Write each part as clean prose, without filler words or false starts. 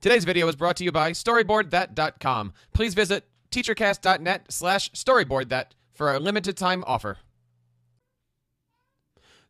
Today's video is brought to you by storyboardthat.com. Please visit teachercast.net/storyboardthat for a limited time offer.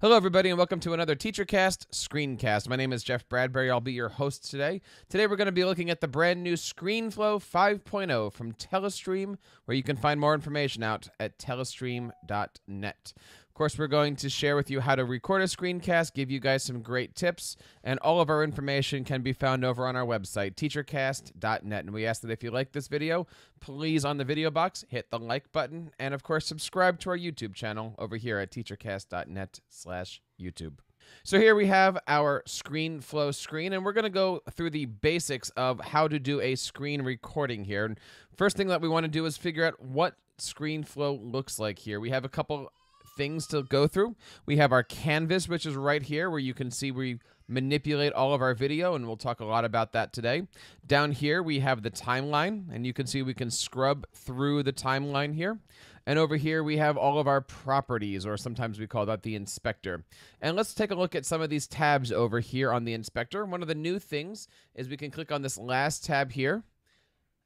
Hello, everybody, and welcome to another TeacherCast Screencast. My name is Jeff Bradbury. I'll be your host today. Today, we're going to be looking at the brand new ScreenFlow 5.0 from Telestream, where you can find more information out at telestream.net. Of course, we're going to share with you how to record a screencast, give you guys some great tips, and all of our information can be found over on our website, teachercast.net. And we ask that if you like this video, please, on the video box, hit the like button, and of course, subscribe to our YouTube channel over here at teachercast.net/YouTube. So here we have our ScreenFlow screen, and we're going to go through the basics of how to do a screen recording here. And first thing that we want to do is figure out what ScreenFlow looks like here. We have a couple things to go through. We have our canvas, which is right here, where you can see we manipulate all of our video, and we'll talk a lot about that today. Down here, we have the timeline, and you can see we can scrub through the timeline here. And over here, we have all of our properties, or sometimes we call that the inspector. And let's take a look at some of these tabs over here on the inspector. One of the new things is we can click on this last tab here,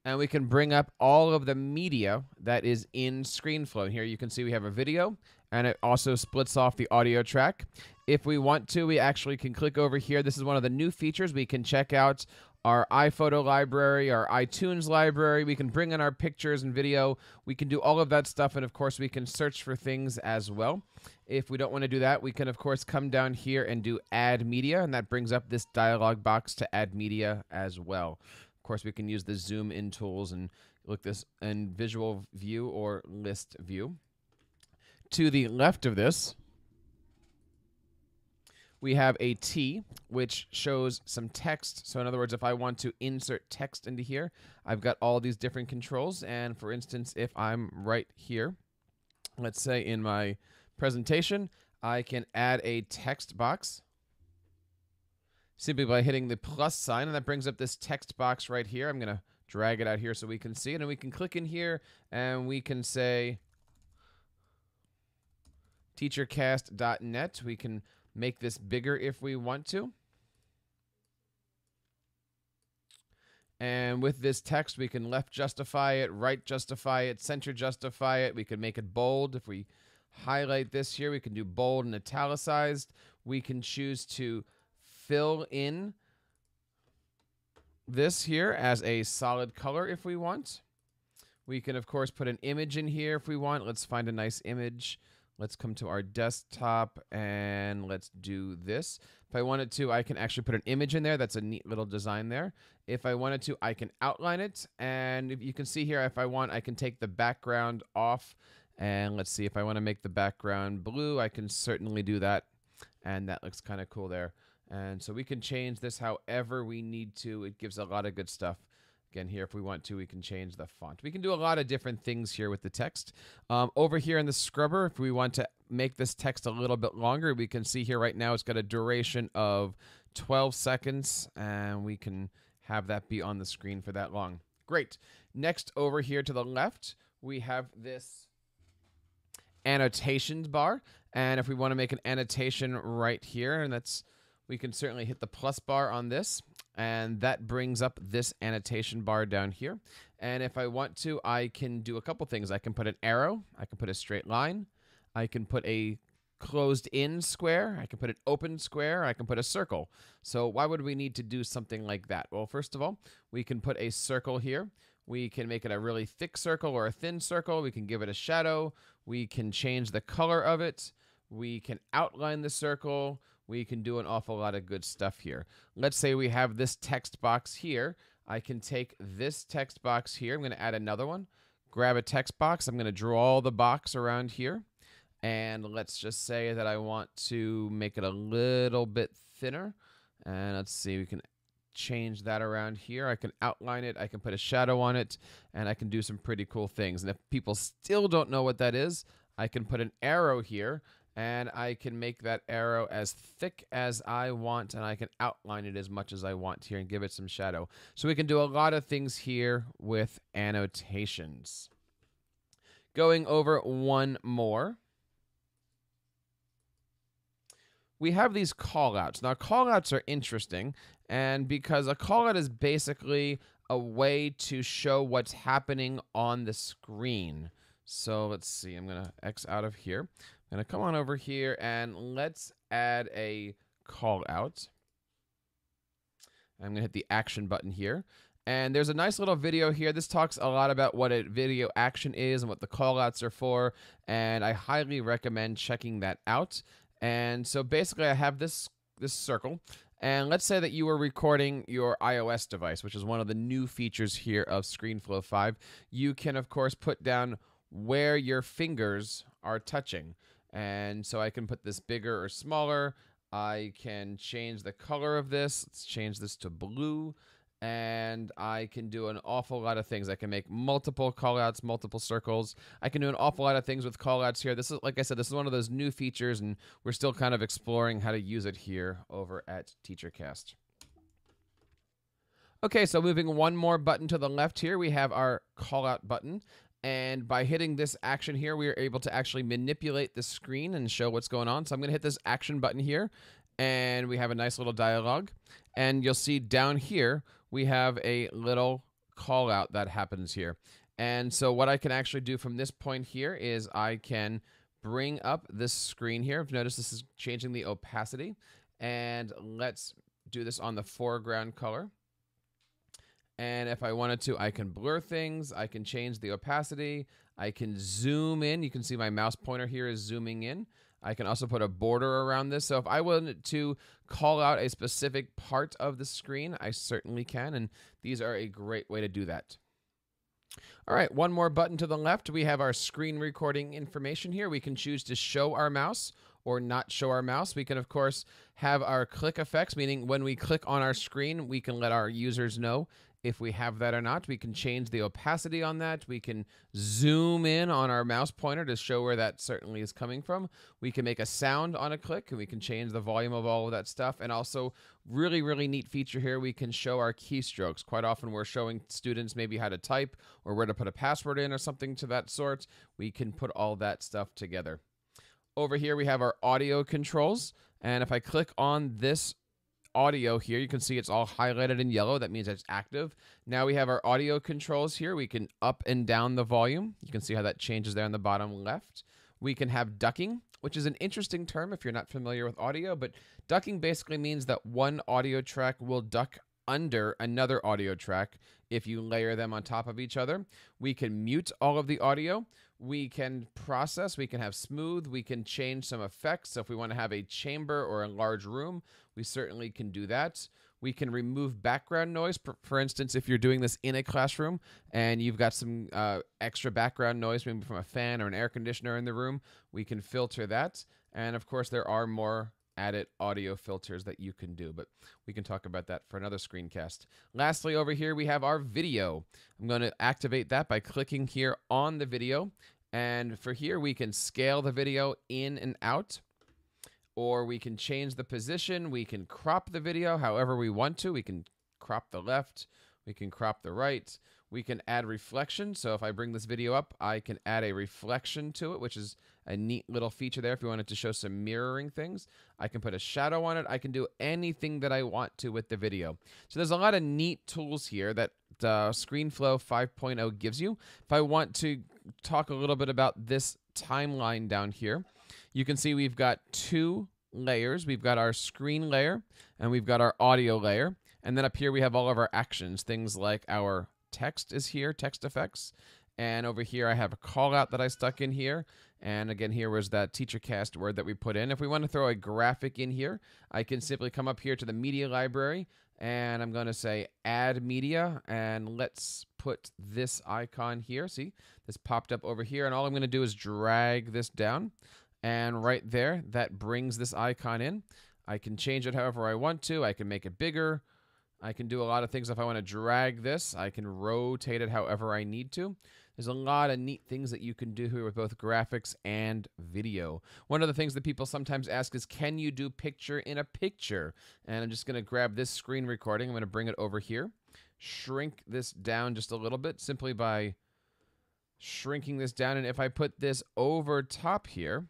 and we can bring up all of the media that is in ScreenFlow. Here you can see we have a video, and it also splits off the audio track. If we want to, we actually can click over here. This is one of the new features. We can check out our iPhoto library, our iTunes library. We can bring in our pictures and video. We can do all of that stuff, and of course, we can search for things as well. If we don't want to do that, we can, of course, come down here and do Add Media, and that brings up this dialog box to add media as well. Of course, we can use the zoom in tools and look this in visual view or list view. To the left of this, we have a T, which shows some text. So in other words, if I want to insert text into here, I've got all these different controls. And for instance, if I'm right here, let's say in my presentation, I can add a text box simply by hitting the plus sign, and that brings up this text box right here. I'm going to drag it out here so we can see it, and we can click in here, and we can say teachercast.net. We can make this bigger if we want to. And with this text, we can left justify it, right justify it, center justify it. We can make it bold. If we highlight this here, we can do bold and italicized. We can choose to fill in this here as a solid color if we want. We can, of course, put an image in here if we want. Let's find a nice image. Let's come to our desktop, and let's do this. If I wanted to, I can actually put an image in there. That's a neat little design there. If I wanted to, I can outline it. And if you can see here, if I want, I can take the background off. And let's see, if I want to make the background blue, I can certainly do that. And that looks kind of cool there. And so we can change this however we need to. It gives a lot of good stuff. Again, here, if we want to, we can change the font. We can do a lot of different things here with the text. Over here in the scrubber, if we want to make this text a little bit longer, we can see here right now it's got a duration of 12 seconds, and we can have that be on the screen for that long. Great. Next, over here to the left, we have this annotations bar. And if we want to make an annotation right here, and that's we can certainly hit the plus bar on this, and that brings up this annotation bar down here. And if I want to, I can do a couple things. I can put an arrow. I can put a straight line. I can put a closed-in square. I can put an open square. I can put a circle. So why would we need to do something like that? Well, first of all, we can put a circle here. We can make it a really thick circle or a thin circle. We can give it a shadow. We can change the color of it. We can outline the circle. We can do an awful lot of good stuff here. Let's say we have this text box here. I can take this text box here. I'm going to add another one. Grab a text box. I'm going to draw the box around here. And let's just say that I want to make it a little bit thinner. And let's see, we can change that around here. I can outline it. I can put a shadow on it. And I can do some pretty cool things. And if people still don't know what that is, I can put an arrow here. And I can make that arrow as thick as I want, and I can outline it as much as I want here and give it some shadow. So we can do a lot of things here with annotations. Going over one more, we have these callouts. Now, callouts are interesting, and because a callout is basically a way to show what's happening on the screen. So let's see, I'm gonna X out of here. I'm gonna come on over here and let's add a callout. I'm gonna hit the action button here. And there's a nice little video here. This talks a lot about what a video action is and what the callouts are for. And I highly recommend checking that out. And so basically I have this circle, and let's say that you were recording your iOS device, which is one of the new features here of ScreenFlow 5. You can, of course, put down where your fingers are touching. And so I can put this bigger or smaller. I can change the color of this. Let's change this to blue. And I can do an awful lot of things. I can make multiple callouts, multiple circles. I can do an awful lot of things with callouts here. This is, like I said, this is one of those new features, and we're still kind of exploring how to use it here over at TeacherCast. Okay, so moving one more button to the left here, we have our callout button. And by hitting this action here, we are able to actually manipulate the screen and show what's going on. So I'm going to hit this action button here, and we have a nice little dialogue. And you'll see down here, we have a little call out that happens here. And so what I can actually do from this point here is I can bring up this screen here. If you notice, this is changing the opacity, and let's do this on the foreground color. And if I wanted to, I can blur things. I can change the opacity. I can zoom in. You can see my mouse pointer here is zooming in. I can also put a border around this. So if I wanted to call out a specific part of the screen, I certainly can, and these are a great way to do that. All right, one more button to the left. We have our screen recording information here. We can choose to show our mouse or not show our mouse. We can, of course, have our click effects, meaning when we click on our screen, we can let our users know if we have that or not. We can change the opacity on that. We can zoom in on our mouse pointer to show where that certainly is coming from. We can make a sound on a click, and we can change the volume of all of that stuff. And also, really, really neat feature here, we can show our keystrokes. Quite often we're showing students maybe how to type or where to put a password in or something to that sort. We can put all that stuff together. Over here we have our audio controls. And if I click on this audio here, you can see it's all highlighted in yellow. That means it's active. Now we have our audio controls here. We can up and down the volume. You can see how that changes there on the bottom left. We can have ducking, which is an interesting term if you're not familiar with audio, but ducking basically means that one audio track will duck under another audio track if you layer them on top of each other. We can mute all of the audio. We can process, we can have smooth, we can change some effects. So if we want to have a chamber or a large room, we certainly can do that. We can remove background noise. For instance, if you're doing this in a classroom and you've got some extra background noise, maybe from a fan or an air conditioner in the room, we can filter that. And of course, there are more added audio filters that you can do, but we can talk about that for another screencast. Lastly, over here, we have our video. I'm going to activate that by clicking here on the video. And for here, we can scale the video in and out, or we can change the position. We can crop the video however we want to. We can crop the left. We can crop the right. We can add reflection. So if I bring this video up, I can add a reflection to it, which is a neat little feature there if you wanted to show some mirroring things. I can put a shadow on it. I can do anything that I want to with the video. So there's a lot of neat tools here that ScreenFlow 5.0 gives you. If I want to talk a little bit about this timeline down here, you can see we've got two layers. We've got our screen layer, and we've got our audio layer. And then up here we have all of our actions, things like our text is here, text effects. And over here I have a call out that I stuck in here. And again, here was that TeacherCast word that we put in. If we want to throw a graphic in here, I can simply come up here to the media library, and I'm going to say add media, and let's put this icon here. See, this popped up over here, and all I'm going to do is drag this down, and right there, that brings this icon in. I can change it however I want to. I can make it bigger. I can do a lot of things. If I want to drag this, I can rotate it however I need to. There's a lot of neat things that you can do here with both graphics and video. One of the things that people sometimes ask is, can you do picture in a picture? And I'm just going to grab this screen recording. I'm going to bring it over here, shrink this down just a little bit simply by shrinking this down. And if I put this over top here,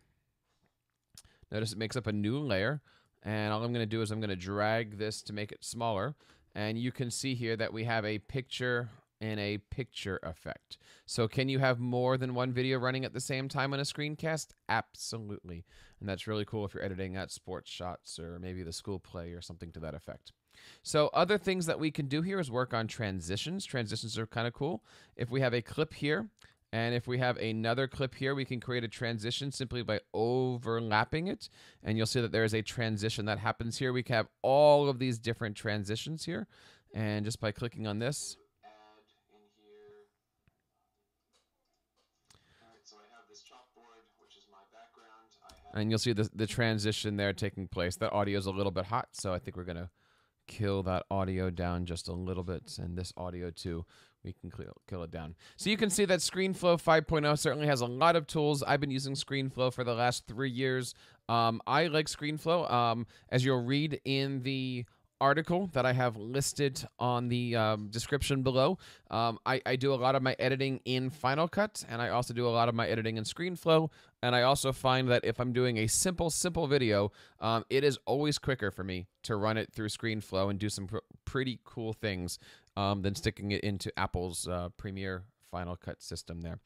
Notice it makes up a new layer, and all I'm going to do is I'm going to drag this to make it smaller, and you can see here that we have a picture in a picture effect. So can you have more than one video running at the same time on a screencast? Absolutely. And that's really cool if you're editing at sports shots or maybe the school play or something to that effect. So other things that we can do here is work on transitions. Transitions are kind of cool. If we have a clip here and if we have another clip here, we can create a transition simply by overlapping it. And you'll see that there is a transition that happens here. We can have all of these different transitions here. And just by clicking on this, and you'll see the transition there taking place. That audio is a little bit hot, so I think we're going to kill that audio down just a little bit. And this audio, too, we can kill it down. So you can see that ScreenFlow 5.0 certainly has a lot of tools. I've been using ScreenFlow for the last 3 years. I like ScreenFlow. As you'll read in the article that I have listed on the description below. I do a lot of my editing in Final Cut, and I also do a lot of my editing in ScreenFlow, and I also find that if I'm doing a simple video, it is always quicker for me to run it through ScreenFlow and do some pretty cool things than sticking it into Apple's Premiere Final Cut system there.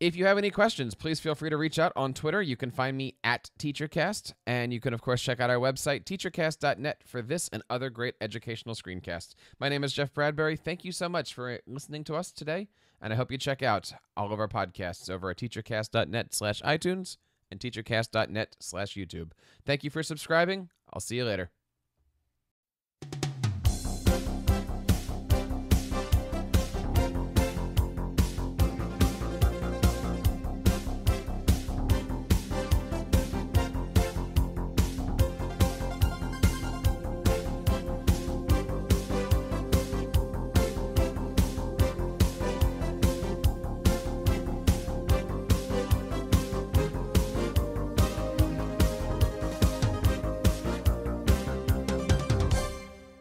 If you have any questions, please feel free to reach out on Twitter. You can find me at TeacherCast, and you can, of course, check out our website, teachercast.net, for this and other great educational screencasts. My name is Jeff Bradbury. Thank you so much for listening to us today, and I hope you check out all of our podcasts over at teachercast.net/iTunes and teachercast.net/YouTube. Thank you for subscribing. I'll see you later.